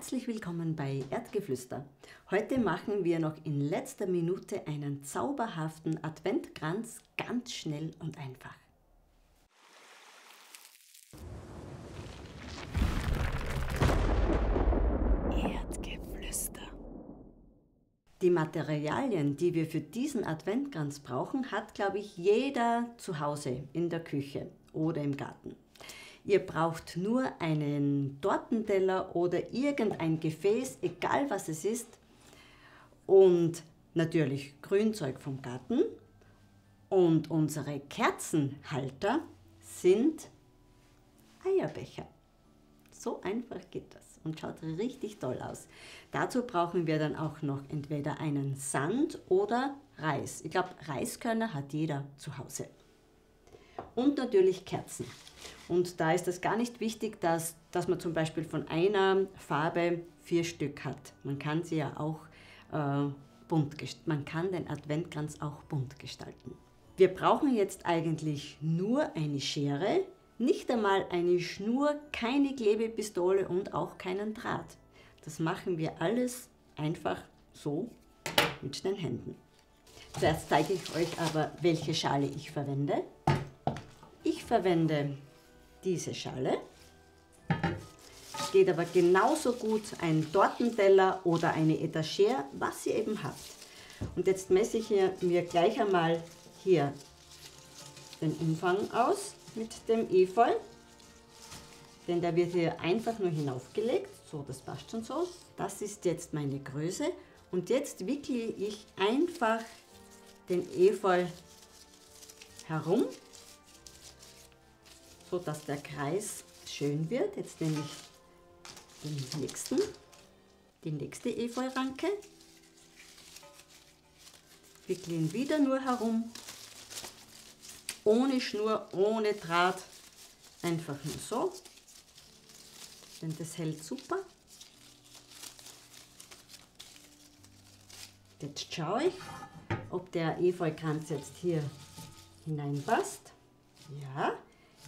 Herzlich willkommen bei Erdgeflüster. Heute machen wir noch in letzter Minute einen zauberhaften Adventkranz, ganz schnell und einfach. Erdgeflüster. Die Materialien, die wir für diesen Adventkranz brauchen, hat, glaube ich, jeder zu Hause in der Küche oder im Garten. Ihr braucht nur einen Tortenteller oder irgendein Gefäß, egal was es ist, und natürlich Grünzeug vom Garten, und unsere Kerzenhalter sind Eierbecher. So einfach geht das und schaut richtig toll aus. Dazu brauchen wir dann auch noch entweder einen Sand oder Reis. Ich glaube, Reiskörner hat jeder zu Hause. Und natürlich Kerzen. Und da ist es gar nicht wichtig, dass man zum Beispiel von einer Farbe 4 Stück hat. Man kann sie ja auch bunt gestalten. Man kann den Adventkranz auch bunt gestalten. Wir brauchen jetzt eigentlich nur eine Schere, nicht einmal eine Schnur, keine Klebepistole und auch keinen Draht. Das machen wir alles einfach so mit den Händen. Zuerst zeige ich euch aber, welche Schale ich verwende. Ich verwende diese Schale, geht aber genauso gut ein Tortenteller oder eine Etagere, was ihr eben habt. Und jetzt messe ich mir gleich einmal hier den Umfang aus mit dem Efeu, denn der wird hier einfach nur hinaufgelegt, so, das passt schon so. Das ist jetzt meine Größe und jetzt wickle ich einfach den Efeu herum, so dass der Kreis schön wird. Jetzt nehme ich die nächste Efeuranke, wickle ihn wieder nur herum, ohne Schnur, ohne Draht, einfach nur so, denn das hält super. Jetzt schaue ich, ob der Efeukranz jetzt hier hineinpasst. Ja.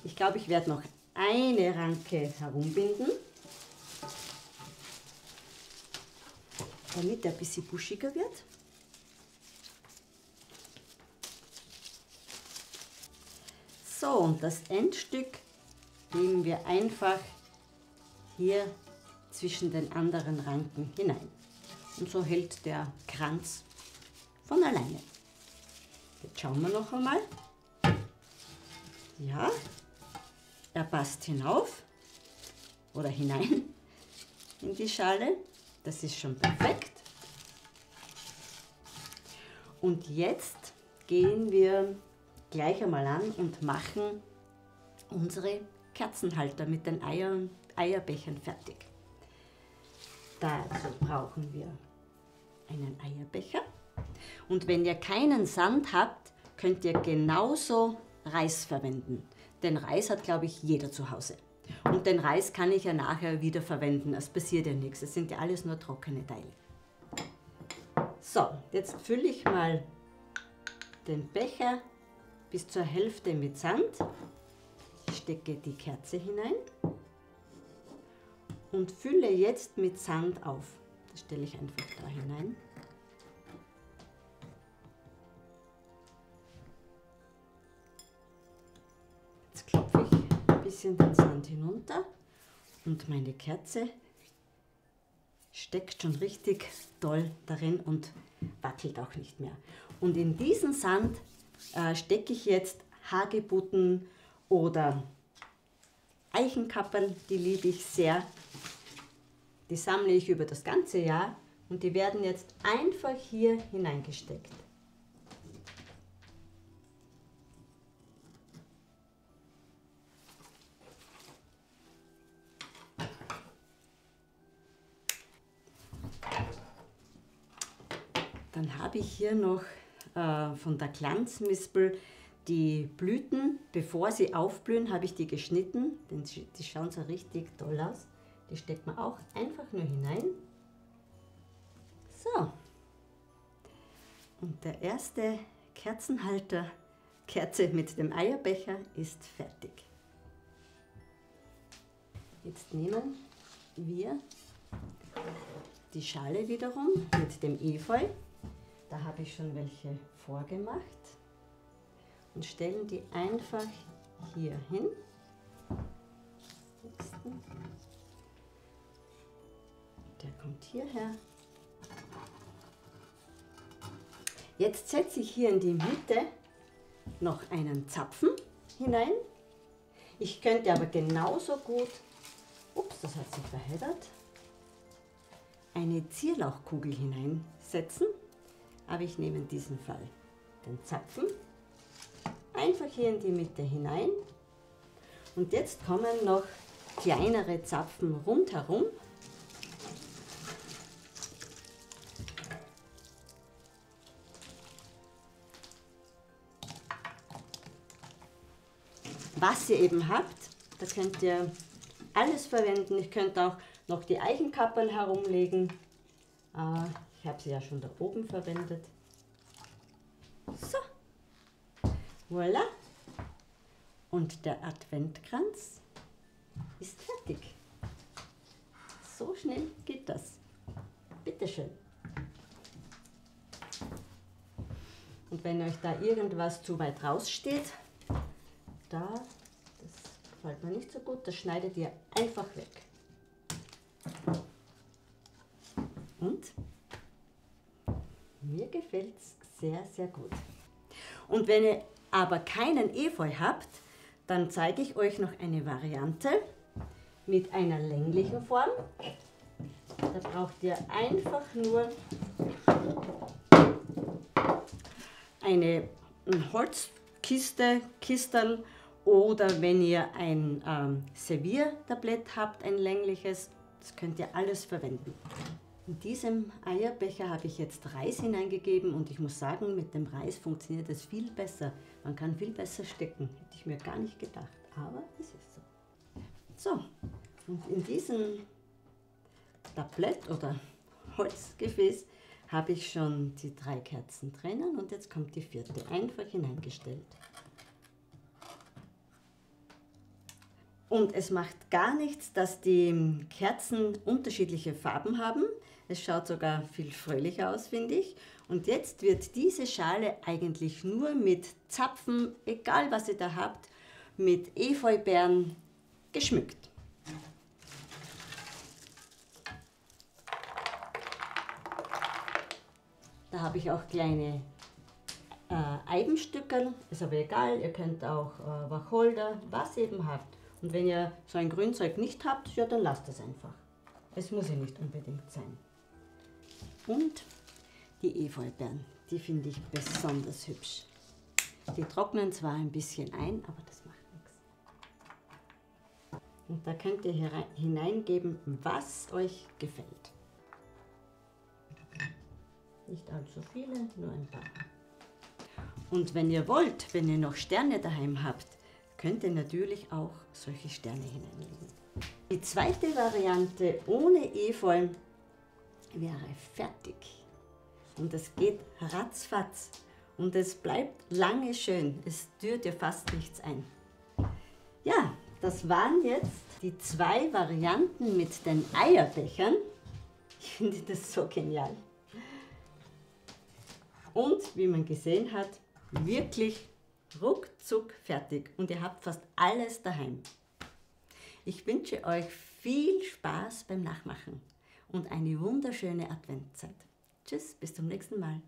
Ich glaube, ich werde noch eine Ranke herumbinden, damit er ein bisschen buschiger wird. So, und das Endstück nehmen wir einfach hier zwischen den anderen Ranken hinein. Und so hält der Kranz von alleine. Jetzt schauen wir noch einmal. Ja. Er passt hinauf oder hinein in die Schale. Das ist schon perfekt. Und jetzt gehen wir gleich einmal an und machen unsere Kerzenhalter mit den Eierbechern fertig. Dazu brauchen wir einen Eierbecher. Und wenn ihr keinen Sand habt, könnt ihr genauso Reis verwenden. Den Reis hat, glaube ich, jeder zu Hause. Und den Reis kann ich ja nachher wieder verwenden. Es passiert ja nichts. Es sind ja alles nur trockene Teile. So, jetzt fülle ich mal den Becher bis zur Hälfte mit Sand. Ich stecke die Kerze hinein und fülle jetzt mit Sand auf. Das stelle ich einfach da hinein. Den Sand hinunter und meine Kerze steckt schon richtig toll darin und wackelt auch nicht mehr. Und in diesen Sand stecke ich jetzt Hagebutten oder Eichenkappeln, die liebe ich sehr. Die sammle ich über das ganze Jahr und die werden jetzt einfach hier hineingesteckt. Dann habe ich hier noch von der Glanzmispel die Blüten. Bevor sie aufblühen, habe ich die geschnitten, denn die schauen so richtig toll aus. Die steckt man auch einfach nur hinein. So. Und der erste Kerze mit dem Eierbecher ist fertig. Jetzt nehmen wir die Schale wiederum mit dem Efeu, da habe ich schon welche vorgemacht, und stellen die einfach hier hin. Der kommt hierher. Jetzt setze ich hier in die Mitte noch einen Zapfen hinein. Ich könnte aber genauso gut, ups, das hat sich verheddert, eine Zierlauchkugel hineinsetzen. Aber ich nehme in diesem Fall den Zapfen einfach hier in die Mitte hinein. Und jetzt kommen noch kleinere Zapfen rundherum. Was ihr eben habt, da könnt ihr alles verwenden. Ich könnte auch noch die Eichenkappeln herumlegen. Ich habe sie ja schon da oben verwendet. So, voilà. Und der Adventkranz ist fertig. So schnell geht das. Bitteschön. Und wenn euch da irgendwas zu weit raussteht, da, das gefällt mir nicht so gut, das schneidet ihr einfach weg. Und mir gefällt es sehr, sehr gut. Und wenn ihr aber keinen Efeu habt, dann zeige ich euch noch eine Variante mit einer länglichen Form. Da braucht ihr einfach nur eine Holzkiste, Kisterl, oder wenn ihr ein Serviertablett habt, ein längliches, das könnt ihr alles verwenden. In diesem Eierbecher habe ich jetzt Reis hineingegeben und ich muss sagen, mit dem Reis funktioniert es viel besser. Man kann viel besser stecken, hätte ich mir gar nicht gedacht, aber es ist so. So, und in diesem Tablett oder Holzgefäß habe ich schon die 3 Kerzen drinnen und jetzt kommt die 4. einfach hineingestellt. Und es macht gar nichts, dass die Kerzen unterschiedliche Farben haben. Es schaut sogar viel fröhlicher aus, finde ich. Und jetzt wird diese Schale eigentlich nur mit Zapfen, egal was ihr da habt, mit Efeubeeren geschmückt. Da habe ich auch kleine Eibenstückerl, ist aber egal, ihr könnt auch Wacholder, was ihr eben habt. Und wenn ihr so ein Grünzeug nicht habt, ja, dann lasst es einfach. Es muss ja nicht unbedingt sein. Und die Efeubeeren, die finde ich besonders hübsch. Die trocknen zwar ein bisschen ein, aber das macht nichts. Und da könnt ihr hineingeben, was euch gefällt. Nicht allzu viele, nur ein paar. Und wenn ihr wollt, wenn ihr noch Sterne daheim habt, könnt ihr natürlich auch solche Sterne hineinlegen. Die zweite Variante ohne Efeu wäre fertig. Und es geht ratzfatz. Und es bleibt lange schön. Es dürft ihr fast nichts ein. Ja, das waren jetzt die 2 Varianten mit den Eierbechern. Ich finde das so genial. Und wie man gesehen hat, wirklich ruckzuck fertig und ihr habt fast alles daheim. Ich wünsche euch viel Spaß beim Nachmachen und eine wunderschöne Adventszeit. Tschüss, bis zum nächsten Mal.